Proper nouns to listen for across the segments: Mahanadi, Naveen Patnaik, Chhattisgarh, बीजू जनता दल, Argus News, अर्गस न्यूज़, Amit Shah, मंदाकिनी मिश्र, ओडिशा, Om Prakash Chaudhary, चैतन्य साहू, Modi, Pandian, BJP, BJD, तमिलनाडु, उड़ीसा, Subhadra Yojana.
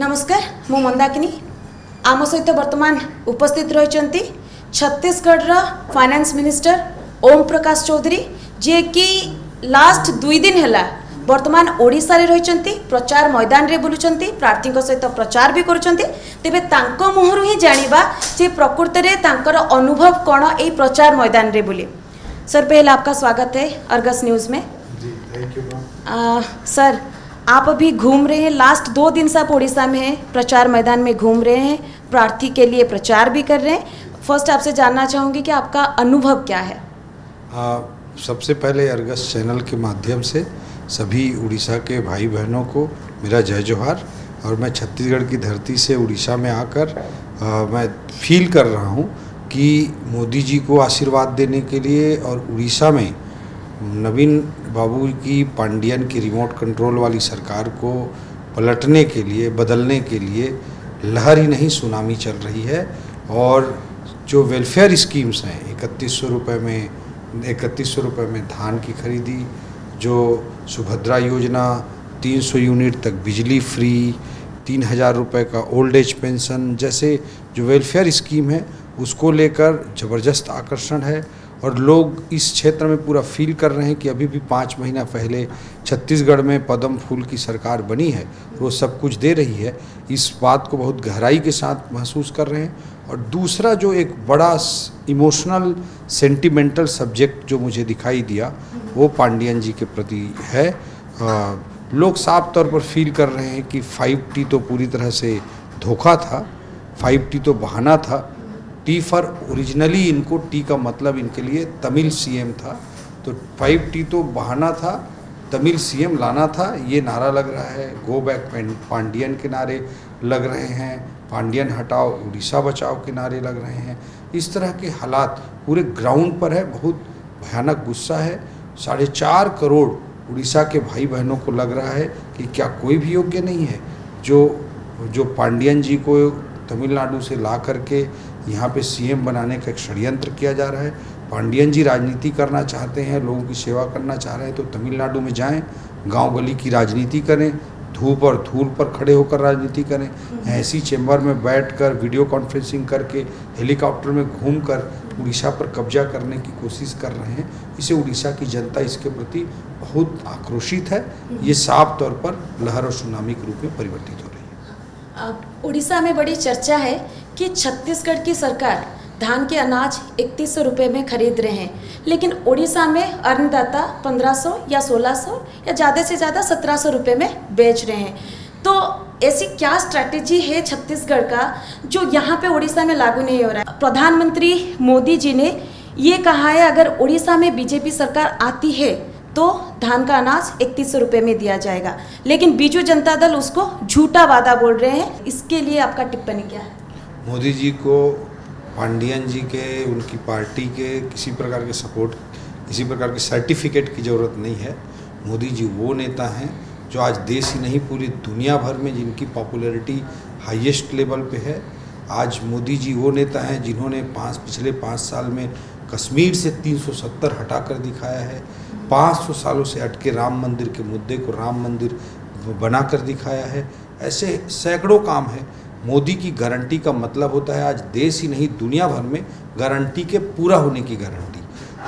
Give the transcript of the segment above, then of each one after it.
नमस्कार मु मंदाकिनी आम सहित वर्तमान उपस्थित रही छत्तीसगढ़ रा फाइनेंस मिनिस्टर ओम प्रकाश चौधरी जे कि लास्ट दुई दिन है वर्तमान ओडिशा रे रही प्रचार मैदान रे बुलुचंती प्रार्थी सहित प्रचार भी करुँच तेबे तांको मुहरु ही जानिबा जे प्रकृत रे तांकर अनुभव कौन ए प्रचार मैदान रे बुले। सर पहले आपका स्वागत है अर्गस न्यूज़ में। थैंक यू सर, आप अभी घूम रहे हैं, लास्ट दो दिन से आप ओडिशा में हैं, प्रचार मैदान में घूम रहे हैं, प्रार्थी के लिए प्रचार भी कर रहे हैं। फर्स्ट आपसे जानना चाहूँगी कि आपका अनुभव क्या है। सबसे पहले अर्गस चैनल के माध्यम से सभी उड़ीसा के भाई बहनों को मेरा जय जोहार। और मैं छत्तीसगढ़ की धरती से उड़ीसा में आकर मैं फील कर रहा हूँ कि मोदी जी को आशीर्वाद देने के लिए और उड़ीसा में नवीन बाबू की पांडियन की रिमोट कंट्रोल वाली सरकार को पलटने के लिए, बदलने के लिए लहर ही नहीं सुनामी चल रही है। और जो वेलफेयर स्कीम्स हैं, 3100 रुपये में धान की खरीदी, जो सुभद्रा योजना 300 यूनिट तक बिजली फ्री, 3000 रुपये का ओल्ड एज पेंशन जैसे जो वेलफेयर स्कीम है उसको लेकर ज़बरदस्त आकर्षण है। और लोग इस क्षेत्र में पूरा फील कर रहे हैं कि अभी भी 5 महीना पहले छत्तीसगढ़ में पद्म फूल की सरकार बनी है, वो सब कुछ दे रही है, इस बात को बहुत गहराई के साथ महसूस कर रहे हैं। और दूसरा जो एक बड़ा इमोशनल सेंटिमेंटल सब्जेक्ट जो मुझे दिखाई दिया वो पांडियन जी के प्रति है। लोग साफ तौर पर फील कर रहे हैं कि 5T तो पूरी तरह से धोखा था, 5T तो बहाना था। टी फॉर ओरिजिनली, इनको टी का मतलब इनके लिए तमिल सीएम था, तो 5T तो बहाना था, तमिल सीएम लाना था, ये नारा लग रहा है। गो बैक पांडियन के नारे लग रहे हैं, पांडियन हटाओ उड़ीसा बचाओ के नारे लग रहे हैं। इस तरह के हालात पूरे ग्राउंड पर है, बहुत भयानक गुस्सा है। 4.5 करोड़ उड़ीसा के भाई बहनों को लग रहा है कि क्या कोई भी योग्य नहीं है जो पांडियन जी को तमिलनाडु से ला करके यहाँ पे सीएम बनाने का एक षड्यंत्र किया जा रहा है। पांडियन जी राजनीति करना चाहते हैं, लोगों की सेवा करना चाह रहे हैं, तो तमिलनाडु में जाएं, गांव गली की राजनीति करें, धूप और धूल पर खड़े होकर राजनीति करें। ऐसी चैम्बर में बैठकर वीडियो कॉन्फ्रेंसिंग करके हेलीकॉप्टर में घूमकर उड़ीसा पर कब्जा करने की कोशिश कर रहे हैं। इसे उड़ीसा की जनता इसके प्रति बहुत आक्रोशित है। ये साफ तौर पर लहर और सुनामी के रूप में परिवर्तित हो रही है। उड़ीसा में बड़ी चर्चा है कि छत्तीसगढ़ की सरकार धान के अनाज 3100 रुपये में खरीद रहे हैं, लेकिन उड़ीसा में अन्नदाता 1500 या 1600 या ज़्यादा से ज़्यादा 1700 रुपये में बेच रहे हैं। तो ऐसी क्या स्ट्रैटेजी है छत्तीसगढ़ का जो यहाँ पे उड़ीसा में लागू नहीं हो रहा है? प्रधानमंत्री मोदी जी ने ये कहा है अगर उड़ीसा में बीजेपी सरकार आती है तो धान का अनाज 3100 रुपये में दिया जाएगा, लेकिन बीजू जनता दल उसको झूठा वादा बोल रहे हैं। इसके लिए आपका टिप्पणी क्या है? मोदी जी को पांडियन जी के, उनकी पार्टी के किसी प्रकार के सपोर्ट, किसी प्रकार के सर्टिफिकेट की ज़रूरत नहीं है। मोदी जी वो नेता हैं जो आज देश ही नहीं पूरी दुनिया भर में जिनकी पॉपुलैरिटी हाईएस्ट लेवल पे है। आज मोदी जी वो नेता हैं जिन्होंने पिछले पाँच साल में कश्मीर से 370 हटा कर दिखाया है, 500 सालों से अटके राम मंदिर के मुद्दे को राम मंदिर बना कर दिखाया है। ऐसे सैकड़ों काम है। मोदी की गारंटी का मतलब होता है आज देश ही नहीं दुनिया भर में गारंटी के पूरा होने की गारंटी।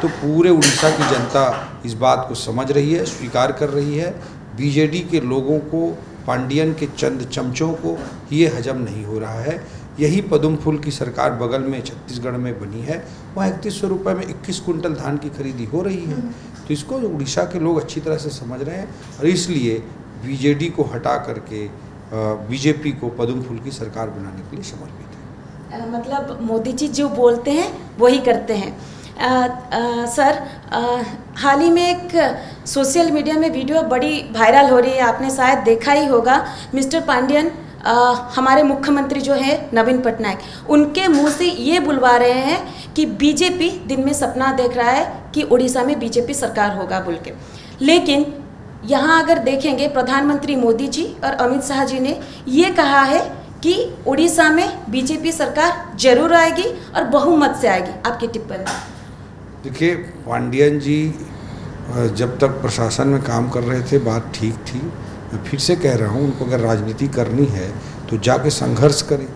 तो पूरे उड़ीसा की जनता इस बात को समझ रही है, स्वीकार कर रही है। बीजेडी के लोगों को, पांडियन के चंद चमचों को ये हजम नहीं हो रहा है। यही पद्म फूल की सरकार बगल में छत्तीसगढ़ में बनी है, वहाँ 3100 रुपये में 21 कुंटल धान की खरीदी हो रही है। तो इसको उड़ीसा के लोग अच्छी तरह से समझ रहे हैं और इसलिए बीजेडी को हटा करके बीजेपी को पद्म फूल की सरकार बनाने के लिए समर्पित है। मतलब मोदी जी जो बोलते हैं वही करते हैं। सर, हाल ही में एक सोशल मीडिया में वीडियो बड़ी वायरल हो रही है, आपने शायद देखा ही होगा। मिस्टर पांडियन, हमारे मुख्यमंत्री जो है नवीन पटनायक, उनके मुंह से ये बुलवा रहे हैं कि बीजेपी दिन में सपना देख रहा है कि उड़ीसा में बीजेपी सरकार होगा बोल के। लेकिन यहाँ अगर देखेंगे प्रधानमंत्री मोदी जी और अमित शाह जी ने ये कहा है कि उड़ीसा में बीजेपी सरकार जरूर आएगी और बहुमत से आएगी। आपकी टिप्पणी? देखिए, पांडियन जी जब तक प्रशासन में काम कर रहे थे बात ठीक थी। मैं फिर से कह रहा हूँ, उनको अगर राजनीति करनी है तो जाके संघर्ष करें।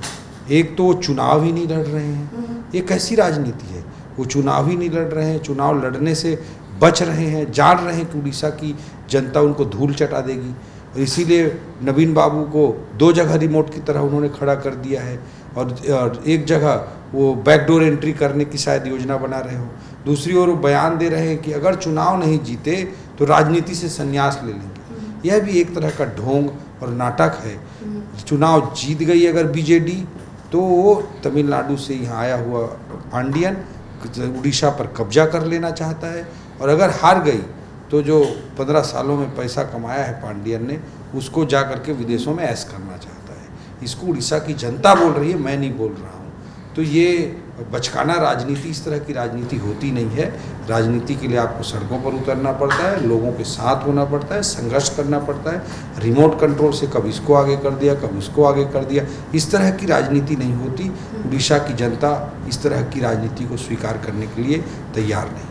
एक तो वो चुनाव ही नहीं लड़ रहे हैं, ये कैसी राजनीति है? वो चुनाव ही नहीं लड़ रहे हैं, चुनाव लड़ने से बच रहे हैं, जान रहे हैं कि उड़ीसा की जनता उनको धूल चटा देगी। और इसीलिए नवीन बाबू को दो जगह रिमोट की तरह उन्होंने खड़ा कर दिया है, और एक जगह वो बैकडोर एंट्री करने की शायद योजना बना रहे हो, दूसरी ओर वो बयान दे रहे हैं कि अगर चुनाव नहीं जीते तो राजनीति से संन्यास ले लेंगे। यह भी एक तरह का ढोंग और नाटक है। चुनाव जीत गई अगर बीजेडी तो वो तमिलनाडु से यहाँ आया हुआ पांडियन उड़ीसा पर कब्जा कर लेना चाहता है, और अगर हार गई तो जो 15 सालों में पैसा कमाया है पांडियन ने उसको जा करके विदेशों में ऐश करना चाहता है। इसको उड़ीसा की जनता बोल रही है, मैं नहीं बोल रहा हूँ। तो ये बचकाना राजनीति, इस तरह की राजनीति होती नहीं है। राजनीति के लिए आपको सड़कों पर उतरना पड़ता है, लोगों के साथ होना पड़ता है, संघर्ष करना पड़ता है। रिमोट कंट्रोल से कब इसको आगे कर दिया, कब उसको आगे कर दिया, इस तरह की राजनीति नहीं होती। उड़ीसा की जनता इस तरह की राजनीति को स्वीकार करने के लिए तैयार नहीं है।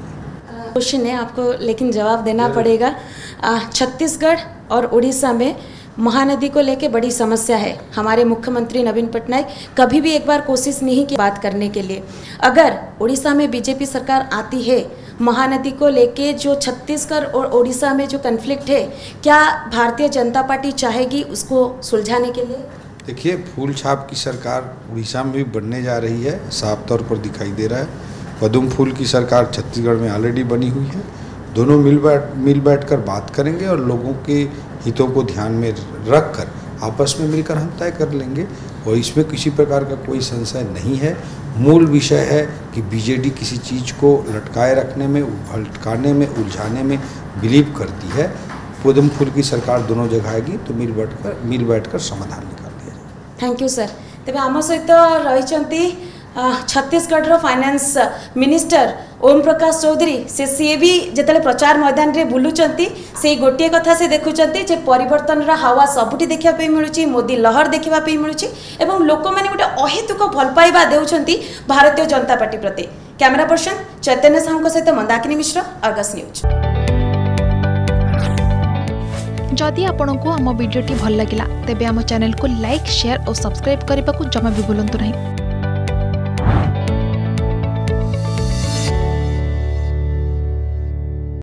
क्वेश्चन है आपको, लेकिन जवाब देना पड़ेगा। छत्तीसगढ़ और उड़ीसा में महानदी को लेके बड़ी समस्या है। हमारे मुख्यमंत्री नवीन पटनायक कभी भी एक बार कोशिश नहीं की बात करने के लिए। अगर उड़ीसा में बीजेपी सरकार आती है, महानदी को लेके जो छत्तीसगढ़ और उड़ीसा में जो कन्फ्लिक्ट है, क्या भारतीय जनता पार्टी चाहेगी उसको सुलझाने के लिए? देखिए, फूल छाप की सरकार उड़ीसा में भी बनने जा रही है, साफ तौर पर दिखाई दे रहा है। पदुम फूल की सरकार छत्तीसगढ़ में ऑलरेडी बनी हुई है। दोनों मिल बैठ कर बात करेंगे और लोगों के हितों को ध्यान में रख कर आपस में मिलकर हम तय कर लेंगे, और इसमें किसी प्रकार का कोई संशय नहीं है। मूल विषय है कि बीजेडी किसी चीज़ को लटकाए रखने में, भटकाने में, उलझाने में बिलीव करती है। पदम फूल की सरकार दोनों जगह आएगी तो मिल बैठ कर समाधान निकाल दिया। Thank you sir. तेज आम सहित रही छत्तीसगढ़ रो फाइनेंस मिनिस्टर ओम प्रकाश चौधरी से भी जिते प्रचार मैदान रे बुलूचंती से गोटे कथा से देखुचंती जे परिवर्तन रा हवा सबुटी देखिया पे मिलुची, मोदी लहर देखिया पे मिलुची एवं लोक माने गोटे अहेतुक भल पाइबा देउचंती भारतीय जनता पार्टी प्रति। कैमरा पर्सन चैतन्य साहू सहित मंदाकिनी मिश्र, अर्गस न्यूज। जदि आपंक आम भिडी भल लगा तेब चैनल को लाइक, शेयर और सब्सक्राइब करने को जमा भी भूलु ना।